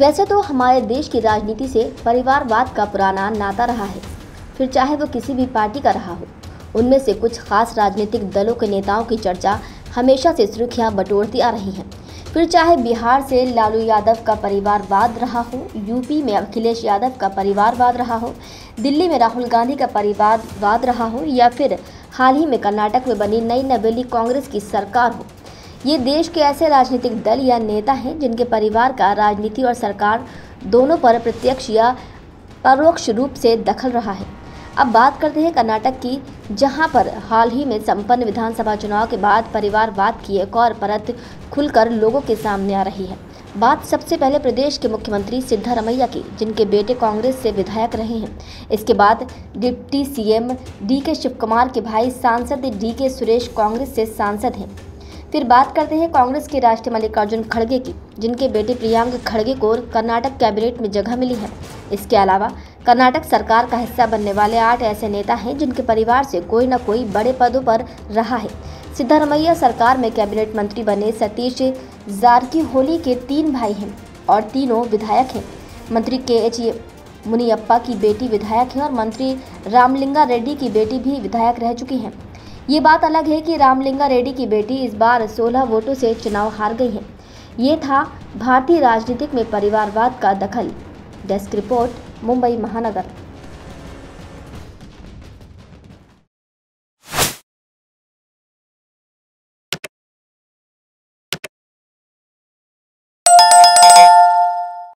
वैसे तो हमारे देश की राजनीति से परिवारवाद का पुराना नाता रहा है, फिर चाहे वो किसी भी पार्टी का रहा हो। उनमें से कुछ खास राजनीतिक दलों के नेताओं की चर्चा हमेशा से सुर्खियां बटोरती आ रही हैं, फिर चाहे बिहार से लालू यादव का परिवारवाद रहा हो, यूपी में अखिलेश यादव का परिवारवाद रहा हो, दिल्ली में राहुल गांधी का परिवारवाद रहा हो, या फिर हाल ही में कर्नाटक में बनी नई नवेली कांग्रेस की सरकार हो। ये देश के ऐसे राजनीतिक दल या नेता हैं जिनके परिवार का राजनीति और सरकार दोनों पर प्रत्यक्ष या परोक्ष रूप से दखल रहा है। अब बात करते हैं कर्नाटक की, जहां पर हाल ही में संपन्न विधानसभा चुनाव के बाद परिवारवाद की एक और परत खुलकर लोगों के सामने आ रही है। बात सबसे पहले प्रदेश के मुख्यमंत्री सिद्धारमैया की, जिनके बेटे कांग्रेस से विधायक रहे हैं। इसके बाद डिप्टी सीएम डी के शिवकुमार के भाई सांसद डी के सुरेश कांग्रेस से सांसद हैं। फिर बात करते हैं कांग्रेस के राष्ट्रीय मल्लिकार्जुन खड़गे की, जिनके बेटे प्रियांक खड़गे को कर्नाटक कैबिनेट में जगह मिली है। इसके अलावा कर्नाटक सरकार का हिस्सा बनने वाले 8 ऐसे नेता हैं जिनके परिवार से कोई न कोई बड़े पदों पर रहा है। सिद्धारमैया सरकार में कैबिनेट मंत्री बने सतीश जारकी होली के 3 भाई हैं और तीनों विधायक हैं। मंत्री के एच येमुनियप्पा की बेटी विधायक है और मंत्री रामलिंगा रेड्डी की बेटी भी विधायक रह चुकी हैं। ये बात अलग है कि रामलिंगा रेड्डी की बेटी इस बार 16 वोटों से चुनाव हार गई है। ये था भारतीय राजनीति में परिवारवाद का दखल। डेस्क रिपोर्ट, मुंबई महानगर।